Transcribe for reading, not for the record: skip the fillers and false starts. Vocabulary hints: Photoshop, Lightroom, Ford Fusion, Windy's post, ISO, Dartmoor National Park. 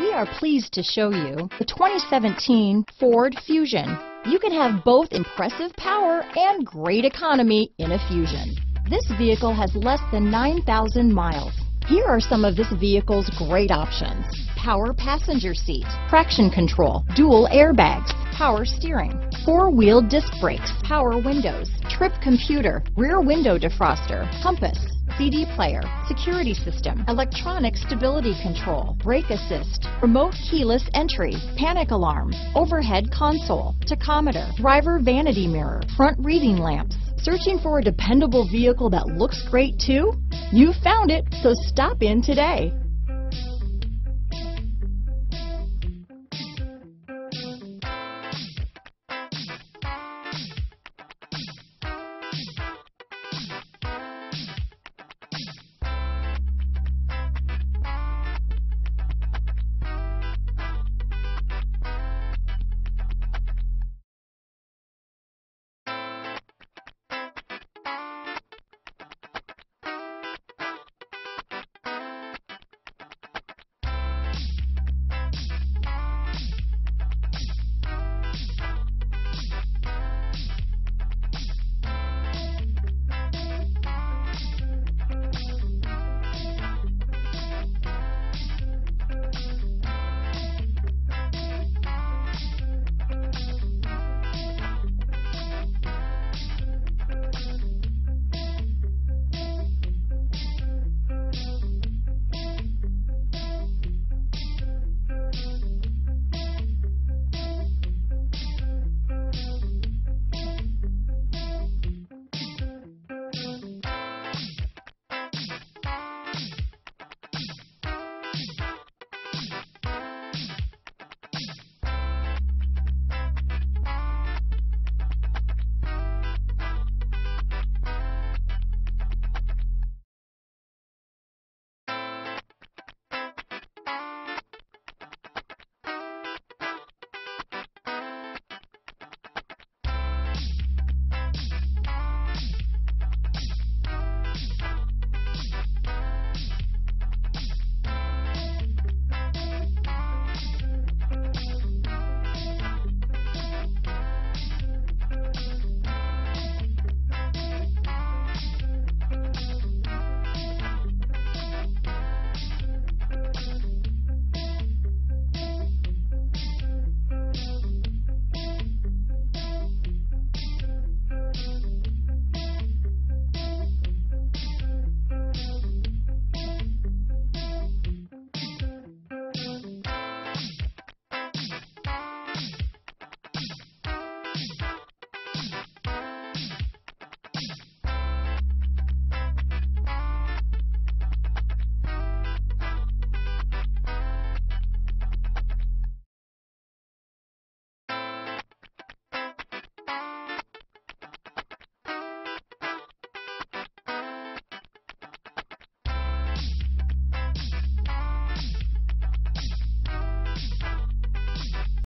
We are pleased to show you the 2017 Ford Fusion. You can have both impressive power and great economy in a Fusion. This vehicle has less than 9,000 miles. Here are some of this vehicle's great options: power passenger seat, traction control, dual airbags, power steering, four-wheel disc brakes, power windows, trip computer, rear window defroster, compass, CD player, security system, electronic stability control, brake assist, remote keyless entry, panic alarm, overhead console, tachometer, driver vanity mirror, front reading lamps. Searching for a dependable vehicle that looks great too? You found it, so stop in today.